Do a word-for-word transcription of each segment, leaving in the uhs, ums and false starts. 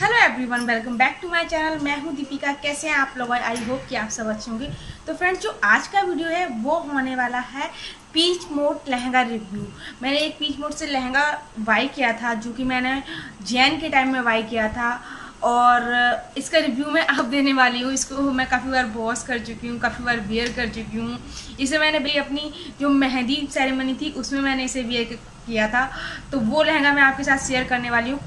Hello everyone, welcome back to my channel. मैं हूं दीपिका। कैसे हैं आप लोग? आई होप कि आप सब अच्छे होंगे। तो फ्रेंड्स, जो आज का वीडियो है वो होने वाला है पीच मोड लहंगा रिव्यू। मैंने एक पीच मोड से लहंगा बाई किया था जो कि मैंने जैन के टाइम में बाई किया था और इसका रिव्यू मैं आप देने वाली हूँ। इसको मैं काफ़ी बार वॉश कर चुकी हूँ, काफ़ी बार वेयर कर चुकी हूँ। इसे मैंने भाई अपनी जो मेहंदी सेरेमनी थी उसमें मैंने इसे वेयर किया था, तो वो लहंगा मैं आपके साथ शेयर करने वाली हूँ।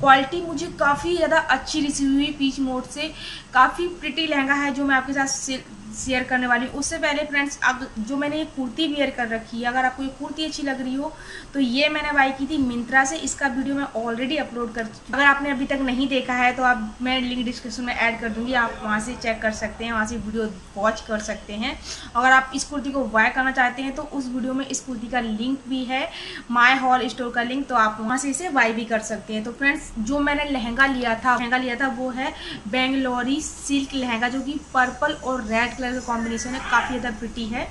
क्वालिटी मुझे काफ़ी ज़्यादा अच्छी रिसीव हुई पीच मोड से। काफ़ी प्रिटी लहंगा है जो मैं आपके साथ शेयर करने वाली हूँ। उससे पहले फ्रेंड्स, अब जो मैंने ये कुर्ती वेयर कर रखी है, अगर आपको ये कुर्ती अच्छी लग रही हो तो ये मैंने बाई की थी मिंत्रा से। इसका वीडियो मैं ऑलरेडी अपलोड कर चुकी हूँ। अगर आपने अभी तक नहीं देखा है तो आप मैं लिंक डिस्क्रिप्शन में ऐड कर दूँगी, आप वहाँ से चेक कर सकते हैं, वहाँ से वीडियो वॉच कर सकते हैं। अगर आप इस कुर्ती को बाय करना चाहते हैं तो उस वीडियो में इस कुर्ती का लिंक भी है, माय हॉल स्टोर का लिंक, तो आप वहाँ से इसे बाई भी कर सकते हैं। तो फ्रेंड्स, जो मैंने लहंगा लिया था लहंगा लिया था वो है बेंगलोरी सिल्क लहंगा, जो कि पर्पल और रेड कलर का कॉम्बिनेशन है। काफ़ी ज़्यादा प्रिटी है,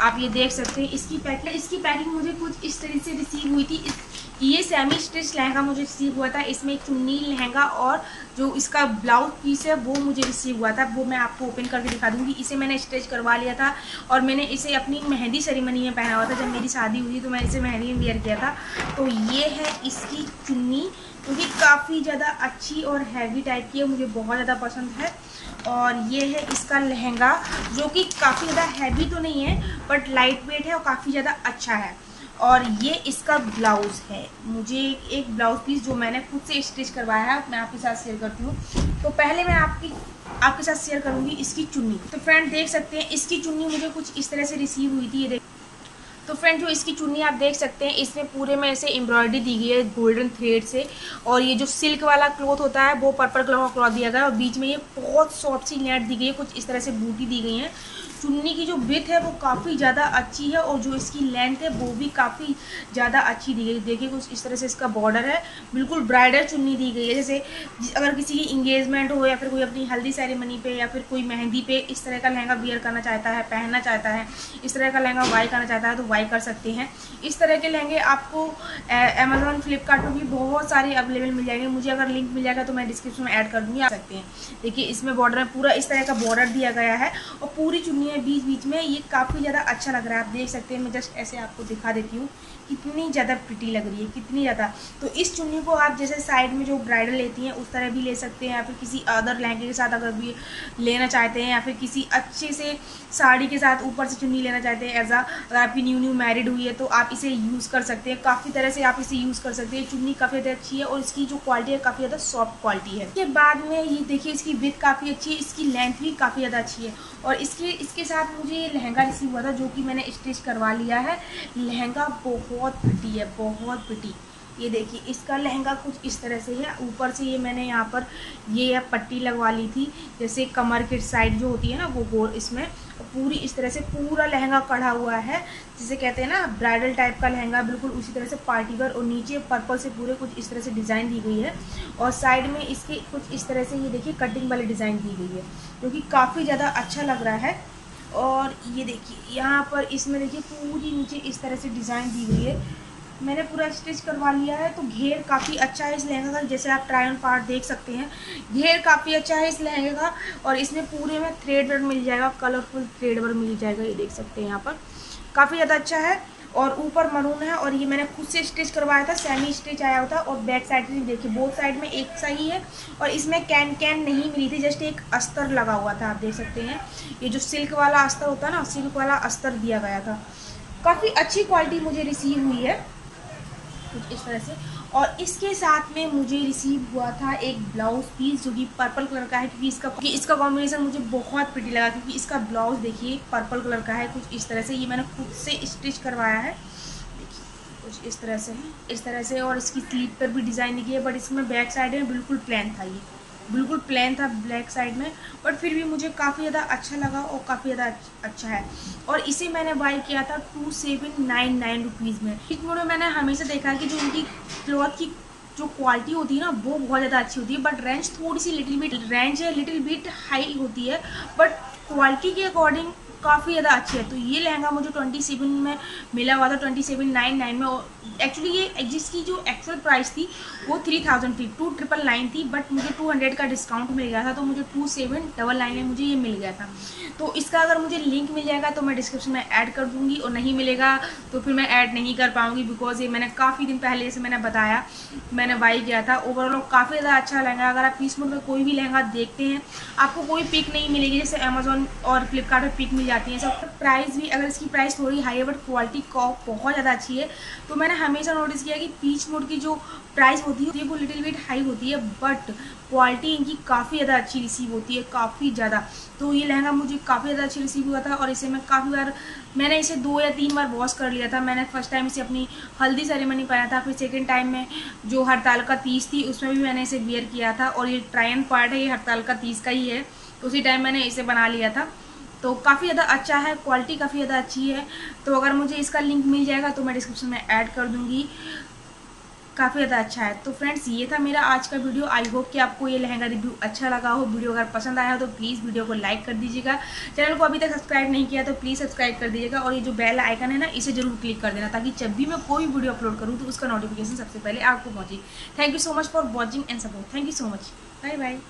आप ये देख सकते हैं। इसकी पैकिंग इसकी पैकिंग मुझे कुछ इस तरीके से रिसीव हुई थी। इस, ये सेमी स्टिच लहंगा मुझे रिसीव हुआ था। इसमें एक चुन्नी लहंगा और जो इसका ब्लाउज पीस है वो मुझे रिसीव हुआ था, वो मैं आपको ओपन करके दिखा दूँगी। इसे मैंने स्टिच करवा लिया था और मैंने इसे अपनी मेहंदी सेरेमनी में पहना हुआ था। जब मेरी शादी हुई तो मैंने इसे मेहंदी में वेयर किया था। तो ये है इसकी चुन्नी, क्योंकि काफ़ी ज़्यादा अच्छी और हैवी टाइप की है, मुझे बहुत ज़्यादा पसंद है। और ये है इसका लहंगा, जो कि काफ़ी ज़्यादा हैवी तो नहीं है बट लाइट वेट है और काफ़ी ज़्यादा अच्छा है। और ये इसका ब्लाउज़ है। मुझे एक ब्लाउज़ पीस जो मैंने खुद से स्टिच करवाया है मैं आपके साथ शेयर करती हूँ। तो पहले मैं आपकी आपके साथ शेयर करूँगी इसकी चुन्नी। तो फ्रेंड, देख सकते हैं इसकी चुन्नी मुझे कुछ इस तरह से रिसीव हुई थी। ये देख तो फ्रेंड, जो इसकी चुन्नी आप देख सकते हैं, इसमें पूरे में ऐसे एम्ब्रॉयडरी दी गई है गोल्डन थ्रेड से। और ये जो सिल्क वाला क्लॉथ होता है वो पर्पल कलर का क्लॉथ दिया गया है और बीच में ये बहुत सॉफ्ट सी नेट दी गई है, कुछ इस तरह से बूटी दी गई है। चुन्नी की जो विड्थ है वो काफ़ी ज़्यादा अच्छी है और जो इसकी लेंथ है वो भी काफ़ी ज़्यादा अच्छी दी गई। देखिए कुछ इस तरह से इसका बॉर्डर है, बिल्कुल ब्राइडल चुन्नी दी गई है। जैसे अगर किसी की इंगेजमेंट हो या फिर कोई अपनी हल्दी सेरेमनी पे या फिर कोई मेहंदी पे इस तरह का लहंगा वेयर करना चाहता है, पहनना चाहता है, इस तरह का लहंगा बाय करना चाहता है तो बाय कर सकते हैं। इस तरह के लहंगे आपको अमेजोन फ्लिपकार्ट में भी बहुत सारे अवेलेबल मिल जाएंगे। मुझे अगर लिंक मिल जाएगा तो मैं डिस्क्रिप्शन में ऐड कर दूँगी, आ सकते हैं। देखिए इसमें बॉर्डर में पूरा इस तरह का बॉर्डर दिया गया है और पूरी चुन्नी बीच बीच में, ये काफ़ी ज़्यादा अच्छा लग रहा है। आप देख सकते हैं, मैं जस्ट ऐसे आपको दिखा देती हूँ कितनी ज़्यादा प्रिटी लग रही है, कितनी ज़्यादा। तो इस चुन्नी को आप जैसे साइड में जो ब्राइडल लेती हैं उस तरह भी ले सकते हैं, या फिर किसी अदर लहंगे के साथ अगर भी लेना चाहते हैं, या फिर किसी अच्छे से साड़ी के साथ ऊपर से चुन्नी लेना चाहते हैं एज आ, अगर आपकी न्यू न्यू मैरिड हुई है तो आप इसे यूज़ कर सकते हैं। काफ़ी तरह से आप इसे यूज़ कर सकते हैं। चुन्नी काफ़ी ज़्यादा अच्छी है और इसकी जो क्वालिटी है काफ़ी ज़्यादा सॉफ्ट क्वालिटी है। इसके बाद में ये देखिए, इसकी विड्थ काफ़ी अच्छी है, इसकी लेंथ भी काफ़ी ज़्यादा अच्छी है। और इसके इसके साथ मुझे ये लहंगा रिसीव हुआ था जो कि मैंने स्टिच करवा लिया है। लहंगा बहुत प्रिटी है, बहुत प्रिटी। ये देखिए इसका लहंगा कुछ इस तरह से है। ऊपर से ये मैंने यहाँ पर ये पट्टी लगवा ली थी, जैसे कमर के साइड जो होती है ना वो गोल, इसमें पूरी इस तरह से पूरा लहंगा कढ़ा हुआ है। जिसे कहते हैं ना ब्राइडल टाइप का लहंगा, बिल्कुल उसी तरह से पार्टीगर। और नीचे पर्पल से पूरे कुछ इस तरह से डिज़ाइन दी गई है और साइड में इसके कुछ इस तरह से ये देखिए कटिंग वाली डिज़ाइन दी गई है, जो कि काफ़ी ज़्यादा अच्छा लग रहा है। और ये देखिए यहाँ पर इसमें देखिए पूरी नीचे इस तरह से डिज़ाइन दी गई है। मैंने पूरा स्टिच करवा लिया है। तो घेर काफ़ी अच्छा है इस लहंगे का, जैसे आप ट्राई ऑन पार्ट देख सकते हैं, घेर काफ़ी अच्छा है इस लहंगे का। और इसमें पूरे में थ्रेड वर्क मिल जाएगा, कलरफुल थ्रेड वर्क मिल जाएगा, ये देख सकते हैं यहाँ पर, काफ़ी ज़्यादा अच्छा है। और ऊपर मरून है और ये मैंने खुद से स्टिच करवाया था, सेमी स्टिच आया हुआ था। और बैक साइड से देखिए बोथ साइड में एक सा ही है और इसमें कैन कैन नहीं मिली थी, जस्ट एक अस्तर लगा हुआ था, आप देख सकते हैं। ये जो सिल्क वाला अस्तर होता है ना, सिल्क वाला अस्तर दिया गया था। काफ़ी अच्छी क्वालिटी मुझे रिसीव हुई है कुछ इस तरह से। और इसके साथ में मुझे रिसीव हुआ था एक ब्लाउज़ पीस जो कि पर्पल कलर का है, क्योंकि इसका क्योंकि इसका कॉम्बिनेशन मुझे बहुत प्रिटी लगा, क्योंकि इसका ब्लाउज़ देखिए पर्पल कलर का है कुछ इस तरह से। ये मैंने खुद से स्टिच करवाया है, देखिए कुछ इस तरह से इस तरह से और इसकी स्लीव पर भी डिज़ाइन दी गई है। बट इसमें बैक साइड में बिल्कुल प्लेन था, ये बिल्कुल प्लेन था ब्लैक साइड में, बट फिर भी मुझे काफ़ी ज़्यादा अच्छा लगा और काफ़ी ज़्यादा अच्छा है। और इसे मैंने बाय किया था two seven nine nine rupees में। इस मोड में मैंने हमेशा देखा है कि जो उनकी क्लॉथ की जो क्वालिटी होती है ना वो बहुत ज़्यादा अच्छी होती है, बट रेंज थोड़ी सी little bit range little bit high होती है, बट क्वालिटी के अकॉर्डिंग काफ़ी ज़्यादा अच्छी है। तो ये लहंगा मुझे सत्ताईस में मिला हुआ था, सत्ताईस सौ निन्यानवे में। एक्चुअली ये जिसकी जो एक्चुअल प्राइस थी वो तीन हज़ार थी, टू ट्रिपल नाइन थी, बट मुझे दो सौ का डिस्काउंट मिल गया था तो मुझे सत्ताईस सौ निन्यानवे में मुझे ये मिल गया था। तो इसका अगर मुझे लिंक मिल जाएगा तो मैं डिस्क्रिप्शन में ऐड कर दूँगी, और नहीं मिलेगा तो फिर मैं ऐड नहीं कर पाऊँगी, बिकॉज ये मैंने काफ़ी दिन पहले, जैसे मैंने बताया, मैंने बाई किया था। ओवरऑल काफ़ी ज़्यादा अच्छा लहंगा। अगर आप पीस मोड में कोई भी लहंगा देखते हैं आपको कोई पिक नहीं मिलेगी, जैसे अमेजोन और फ्लिपकार्ट पर पिक मिल जाती है सब। प्राइस भी, अगर इसकी प्राइस थोड़ी हाई है बट क्वालिटी का बहुत ज़्यादा अच्छी है। तो मैंने हमेशा नोटिस किया कि पीच मोड की जो प्राइस होती है वो लिटिल बिट हाई होती है, बट क्वालिटी इनकी काफ़ी ज़्यादा अच्छी रिसीव होती है, काफ़ी ज़्यादा। तो ये लहंगा मुझे काफ़ी ज़्यादा अच्छी रिसीव हुआ था, और इसे मैं काफ़ी बार, मैंने इसे दो या तीन बार वॉश कर लिया था। मैंने फर्स्ट टाइम इसे अपनी हल्दी सेरेमनी पहना था, फिर सेकेंड टाइम में जो हड़ताल का तीज थी उसमें भी मैंने इसे वियर किया था, और ये ट्रायन पार्ट है, ये हड़ताल का तीज का ही है, उसी टाइम मैंने इसे बना लिया था। तो काफ़ी ज़्यादा अच्छा है, क्वालिटी काफ़ी ज़्यादा अच्छी है। तो अगर मुझे इसका लिंक मिल जाएगा तो मैं डिस्क्रिप्शन में ऐड कर दूँगी, काफ़ी ज़्यादा अच्छा है। तो फ्रेंड्स ये था मेरा आज का वीडियो। आई होप कि आपको ये लहंगा रिव्यू अच्छा लगा हो। वीडियो अगर पसंद आया हो तो प्लीज़ वीडियो को लाइक कर दीजिएगा, चैनल को अभी तक सब्सक्राइब नहीं किया तो प्लीज़ सब्सक्राइब कर दीजिएगा, और ये जो बेल आइकन है ना इसे जरूर क्लिक कर देना, ताकि जब भी मैं कोई वीडियो अपलोड करूँ तो उसका नोटिफिकेशन सबसे पहले आपको पहुँचे। Thank you so much for watching and support. Thank you so much, bye bye.